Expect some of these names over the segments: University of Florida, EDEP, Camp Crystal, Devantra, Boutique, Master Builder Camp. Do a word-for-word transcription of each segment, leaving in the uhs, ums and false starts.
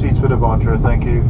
seats for Devantra, thank you.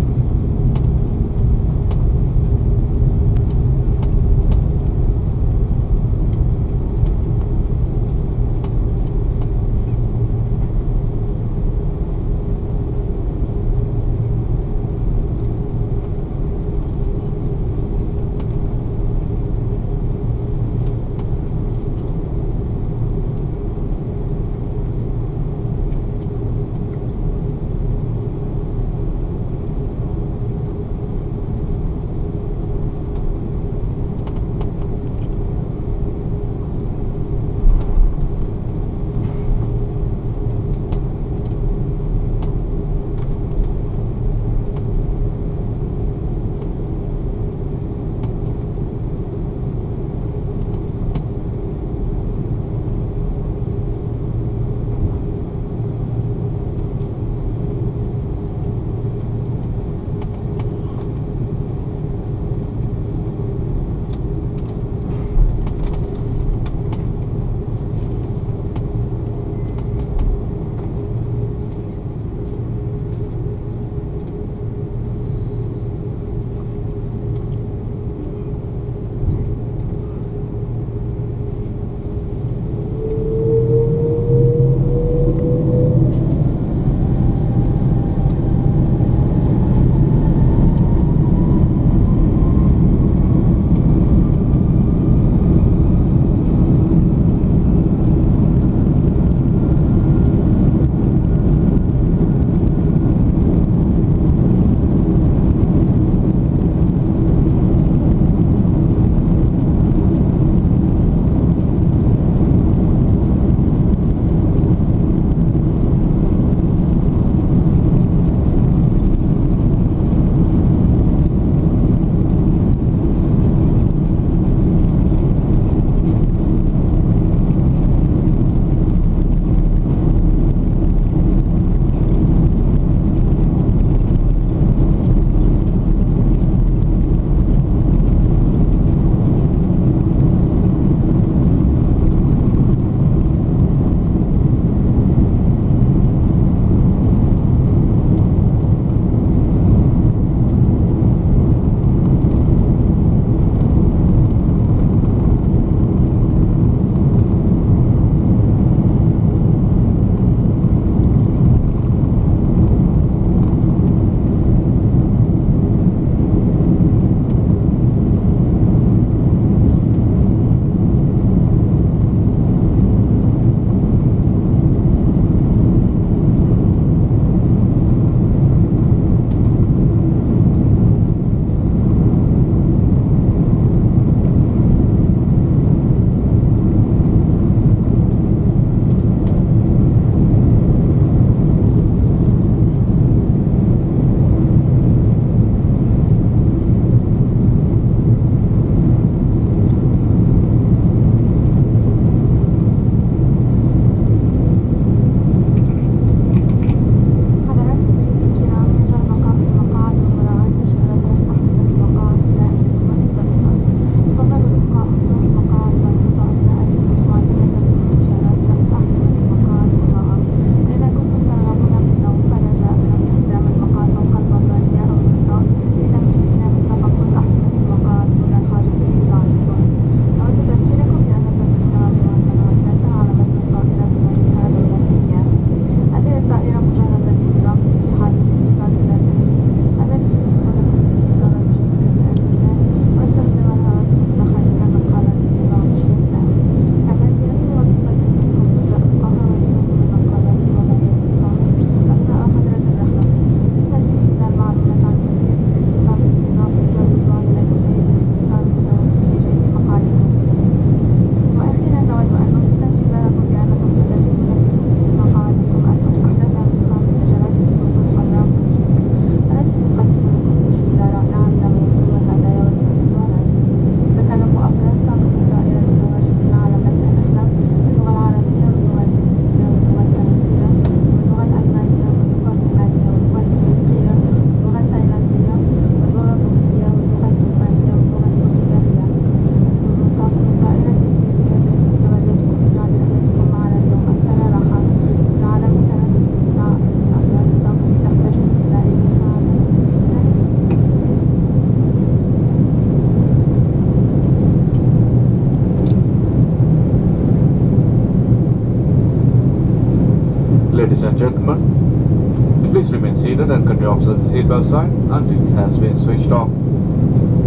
Please remain seated and continue opposite the seatbelt sign until it has been switched off.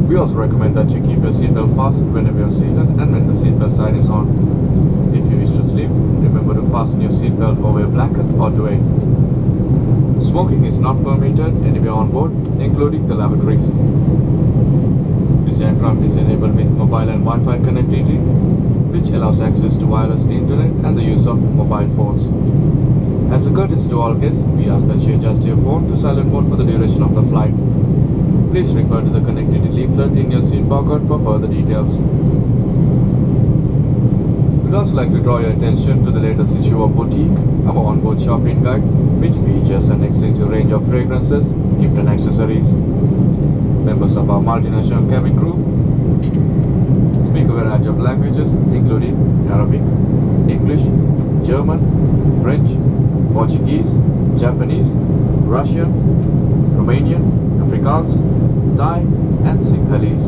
We also recommend that you keep your seatbelt fastened whenever you are seated and when the seatbelt sign is on. If you wish to sleep, remember to fasten your seatbelt over a blanket or duvet. Smoking is not permitted anywhere on board, including the lavatories. This aircraft is enabled with mobile and Wi-Fi connectivity, which allows access to wireless internet and the use of mobile phones. As a courtesy to all guests, we ask that you adjust your phone to silent mode for the duration of the flight. Please refer to the connectivity leaflet in your seat pocket for further details. We'd also like to draw your attention to the latest issue of Boutique, our onboard shopping guide, which features an extensive range of fragrances, gift and accessories. Members of our multinational cabin crew speak a variety of languages, including Arabic, English, German, French, Portuguese, Japanese, Russian, Romanian, Afrikaans, Thai and Sinhalese.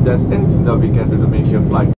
If there's anything that we can do to make your flight